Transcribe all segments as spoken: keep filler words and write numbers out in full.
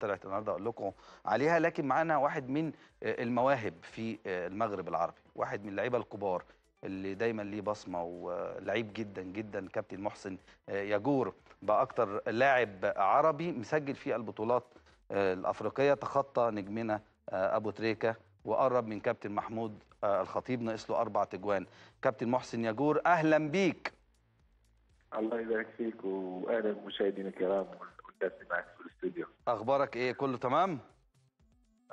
طلعت النهارده اقول لكم عليها. لكن معانا واحد من المواهب في المغرب العربي، واحد من اللعيبه الكبار اللي دايما ليه بصمه ولعيب جدا جدا، كابتن محسن ياجور بقى اكتر لاعب عربي مسجل في البطولات الافريقيه، تخطى نجمنا ابو تريكة وقرب من كابتن محمود الخطيب، ناقص له اربع تجوان. كابتن محسن ياجور اهلا بيك. الله يبارك فيك واهلا بمشاهدينا الكرام والناس اللي معاك في الاستوديو. اخبارك ايه؟ كله تمام؟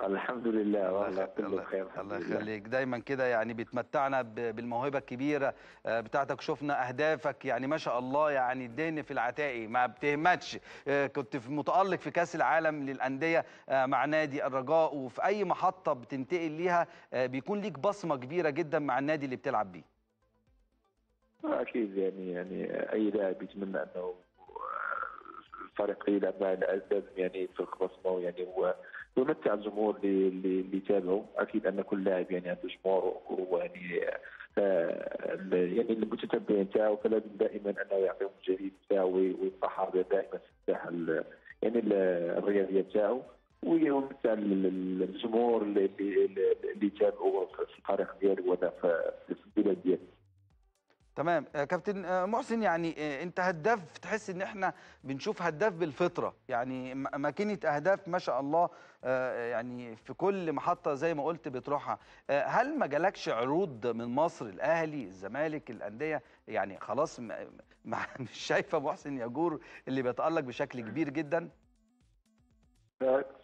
الحمد لله والله كله بخير. الله يخليك، دايما كده يعني بتمتعنا بالموهبه الكبيره بتاعتك، شفنا اهدافك يعني ما شاء الله، يعني الدهن في العتاقي ما بتهمتش. كنت متالق في كاس العالم للانديه مع نادي الرجاء، وفي اي محطه بتنتقل ليها بيكون ليك بصمه كبيره جدا مع النادي اللي بتلعب بيه. اكيد يعني يعني اي لاعب يتمنى انه الفريق يلعب مع الأسباب يعني في بصمه يعني هو ويمتع الجمهور اللي اللي يتابعه. اكيد ان كل لاعب يعني عنده جمهور ويعني يعني المتتبع نتاعو، فلازم دائما انه يعطيهم الجديد نتاعو ويتفحر دائما في الساحه يعني الرياضيه نتاعو، ويمتع الجمهور اللي اللي يتابعه في الفريق ديالو ولا في البلاد ديالو. تمام كابتن محسن، يعني انت هداف، تحس ان احنا بنشوف هداف بالفطره، يعني ماكينه اهداف ما شاء الله، يعني في كل محطه زي ما قلت بتروحها. هل ما جالكش عروض من مصر؟ الاهلي، الزمالك، الانديه، يعني خلاص مش شايفه محسن ياجور اللي بيتالق بشكل كبير جدا؟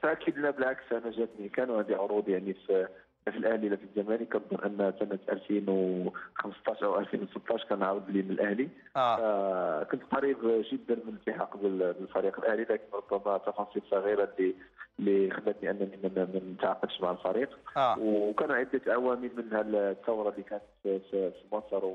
فاكيد لا، بالعكس انا جاتني كانوا هذه عروض يعني في في الاهلي ولا في الزمالك. كنظن ان سنه ألفين وخمسطاش او ألفين وستطاش كان عرض لي من الاهلي، آه. كنت قريب جدا من الالتحاق بالفريق الاهلي، لكن ربما تفاصيل صغيره اللي اللي خلتني انني ما نتعاقدش مع الفريق، آه. وكانوا عده عوامل منها الثوره اللي كانت في مصر،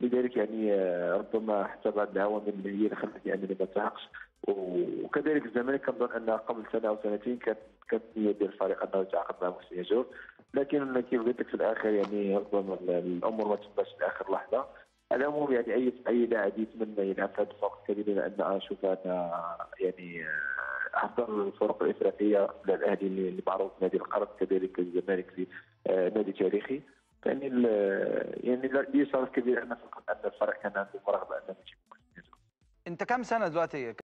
لذلك يعني ربما حتى بعض العوامل اللي هي اللي خلتني انني ما نتعاقدش. وكذلك الزمالك كنظن ان قبل سنه او سنتين كانت كانت نيه ديال الفريق انه يتعاقد مع محسن ياجور، لكن كيف قلت لك في الاخر يعني ربما الامور ما تبقاش لاخر لحظه. الامور يعني اي اي لاعب يتمنى يلعب في هذا الوقت الكبير، لان اشوف انا يعني افضل الفرق الافريقيه للاهلي اللي معروف نادي القرن، كذلك الزمالك في نادي تاريخي، يعني يعني لي شرف كبير ان الفريق كان عنده رغبه انه يجيب محسن ياجور. انت كم سنه دلوقتي؟